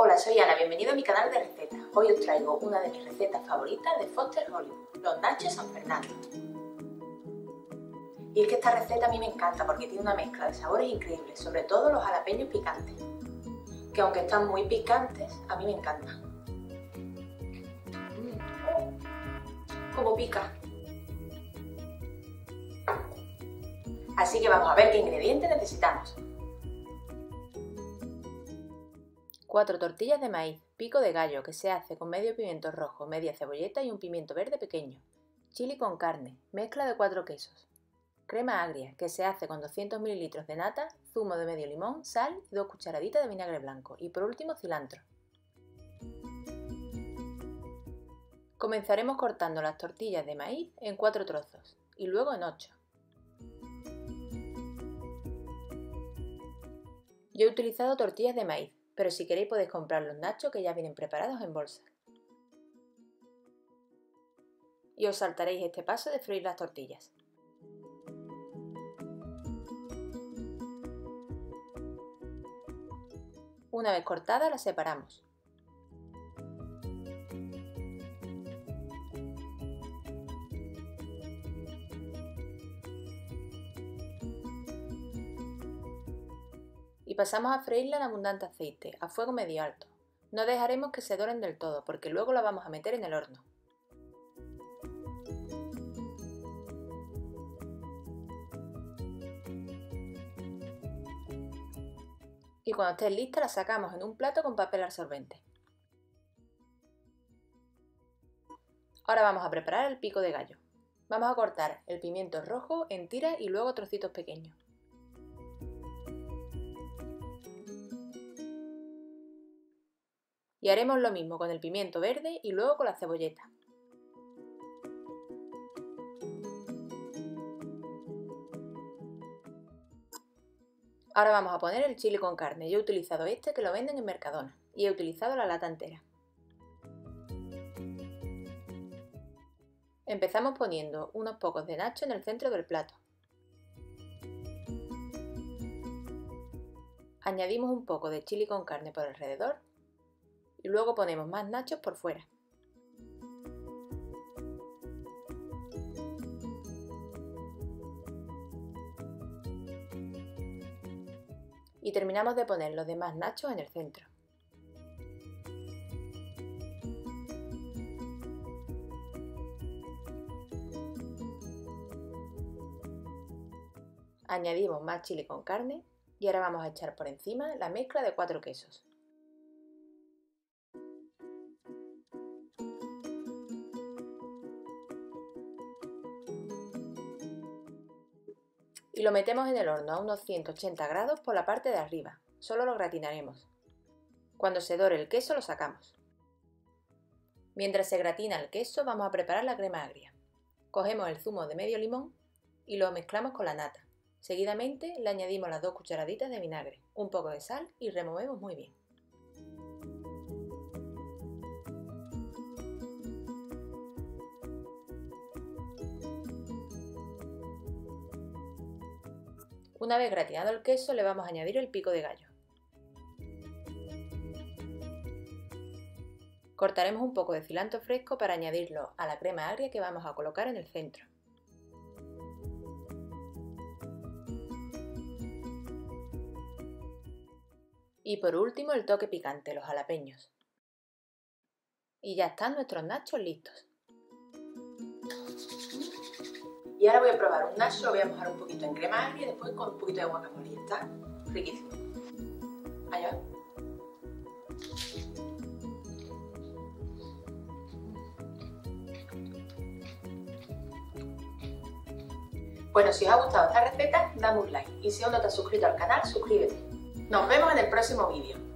Hola, soy Ana, bienvenido a mi canal de recetas. Hoy os traigo una de mis recetas favoritas de Foster's Hollywood, los nachos San Fernando. Y es que esta receta a mí me encanta porque tiene una mezcla de sabores increíbles, sobre todo los jalapeños picantes, que aunque están muy picantes, a mí me encantan. Como pica. Así que vamos a ver qué ingredientes necesitamos. 4 tortillas de maíz, pico de gallo que se hace con medio pimiento rojo, media cebolleta y un pimiento verde pequeño, chili con carne, mezcla de 4 quesos, crema agria que se hace con 200 ml de nata, zumo de medio limón, sal y 2 cucharaditas de vinagre blanco y por último cilantro. Comenzaremos cortando las tortillas de maíz en 4 trozos y luego en 8. Yo he utilizado tortillas de maíz, pero si queréis podéis comprar los nachos que ya vienen preparados en bolsa. Y os saltaréis este paso de freír las tortillas. Una vez cortadas las separamos. Y pasamos a freírla en abundante aceite, a fuego medio alto. No dejaremos que se doren del todo, porque luego la vamos a meter en el horno. Y cuando esté lista la sacamos en un plato con papel absorbente. Ahora vamos a preparar el pico de gallo. Vamos a cortar el pimiento rojo en tiras y luego trocitos pequeños. Y haremos lo mismo con el pimiento verde y luego con la cebolleta. Ahora vamos a poner el chile con carne. Yo he utilizado este que lo venden en Mercadona y he utilizado la lata entera. Empezamos poniendo unos pocos de nacho en el centro del plato. Añadimos un poco de chile con carne por alrededor. Y luego ponemos más nachos por fuera. Y terminamos de poner los demás nachos en el centro. Añadimos más chile con carne y ahora vamos a echar por encima la mezcla de 4 quesos. Y lo metemos en el horno a unos 180 grados por la parte de arriba. Solo lo gratinaremos. Cuando se dore el queso lo sacamos. Mientras se gratina el queso vamos a preparar la crema agria. Cogemos el zumo de medio limón y lo mezclamos con la nata. Seguidamente le añadimos las 2 cucharaditas de vinagre, un poco de sal y removemos muy bien. Una vez gratinado el queso le vamos a añadir el pico de gallo. Cortaremos un poco de cilantro fresco para añadirlo a la crema agria que vamos a colocar en el centro. Y por último el toque picante, los jalapeños. Y ya están nuestros nachos listos. Y ahora voy a probar un nacho, lo voy a mojar un poquito en crema agria y después con un poquito de guacamole. Está riquísimo. Allá. Bueno, si os ha gustado esta receta, dame un like. Y si aún no te has suscrito al canal, suscríbete. Nos vemos en el próximo vídeo.